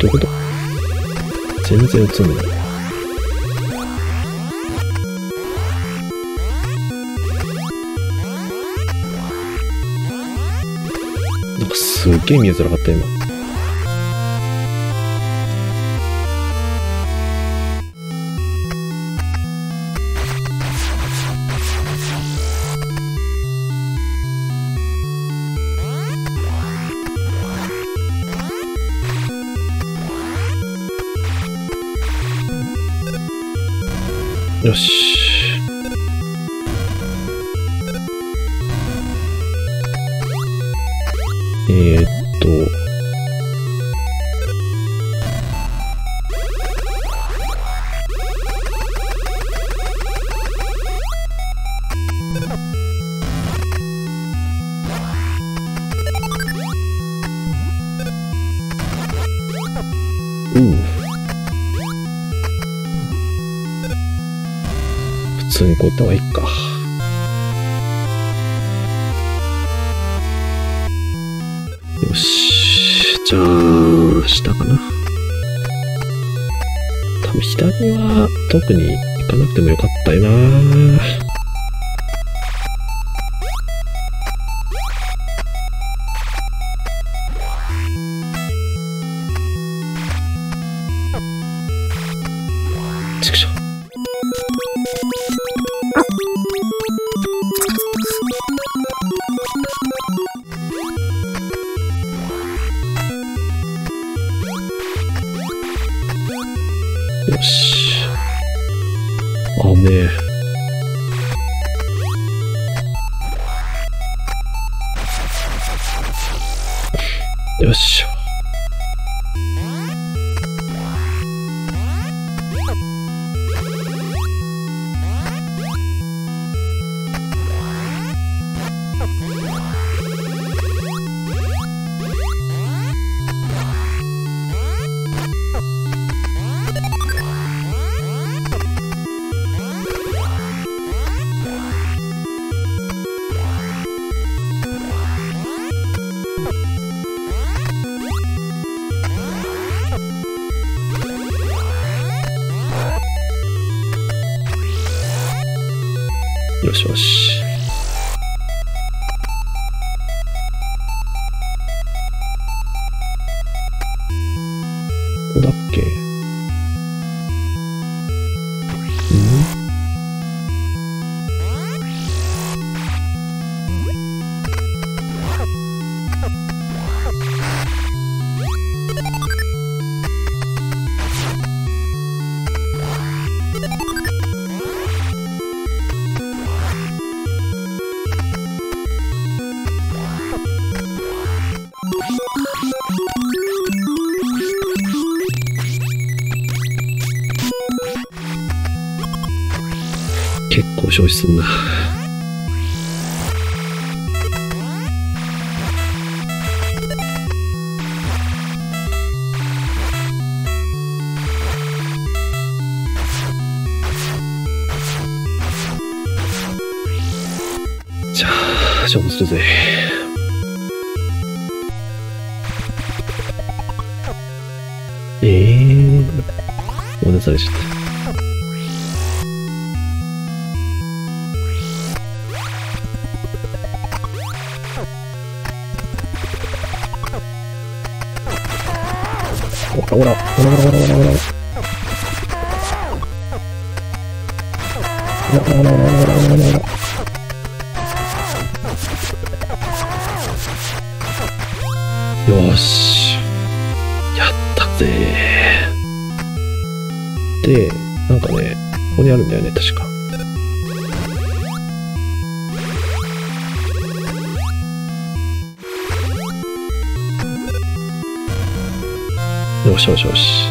どういうこと？全然映んない。なんかすっげえ見えづらかった今。よし。普通にこういった方がいいか。よし、じゃあ下かな。多分左は特に行かなくてもよかったよな。ちくしょう。よし。あねえ。よいしょ。よしよし。ここだっけ？結構消費すんな。じゃあ勝負するぜ。ごめんなさい、ちょっと。ほらほらほらほらほらほらほらほらほらほらほらほらほら。よし、やったぜ。で、なんかね、ここにあるんだよね、確か。よしよしよし。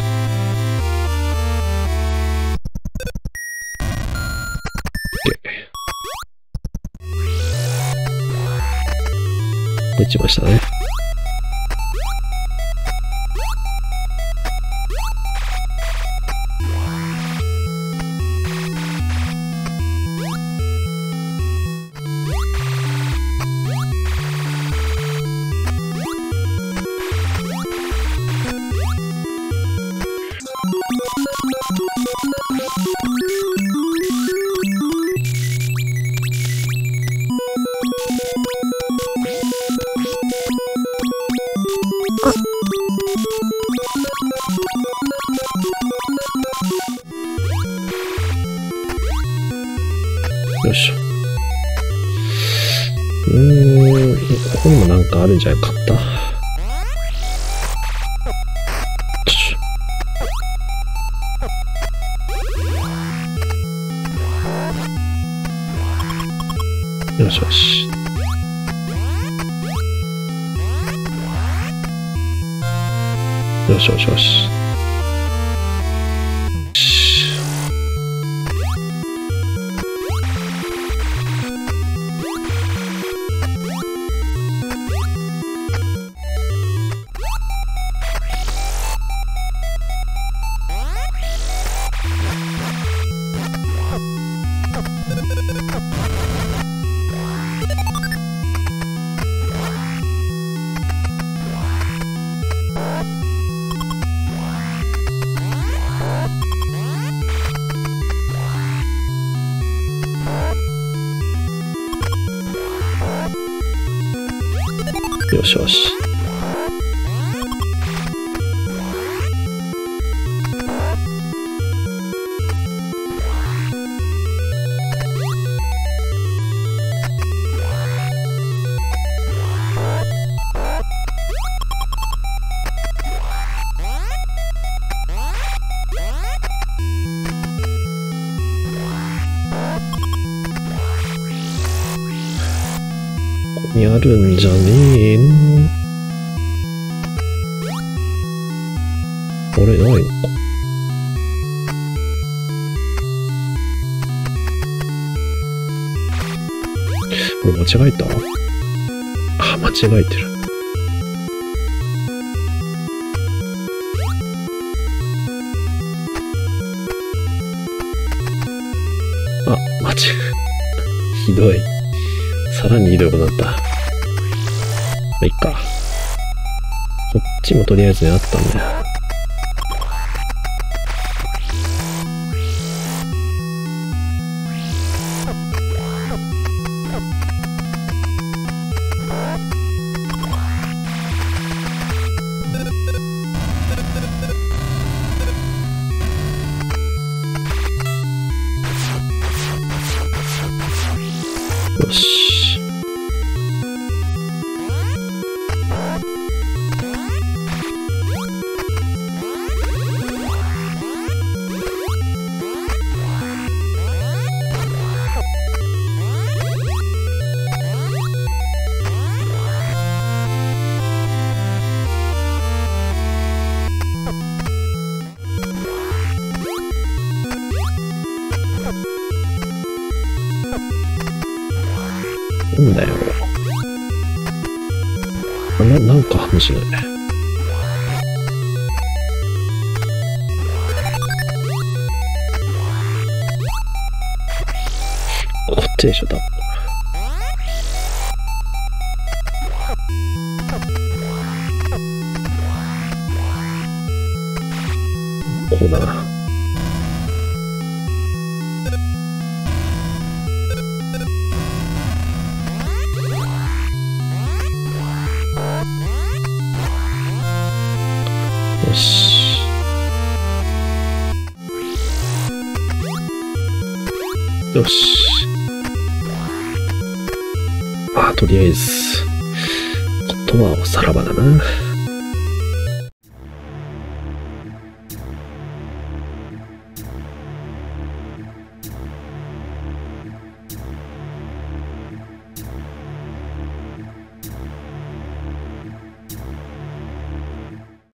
落ちましたね。よいしょ。ここにもなんかあるんじゃなかった。よしよし。よしよしよし。よしよし。ここにあるんじゃねえの？あれ、ないのか。これ間違えた？あ、間違えてる。あ、間違え。ひどい。さらにひどくなった。まあ、いっか。こっちもとりあえずね、あったんだよ。よし。なんだよ。なんか話だよね。こっちでしょ、多分。ここだな。よし。よし。まあ、とりあえず、ことはおさらばだな。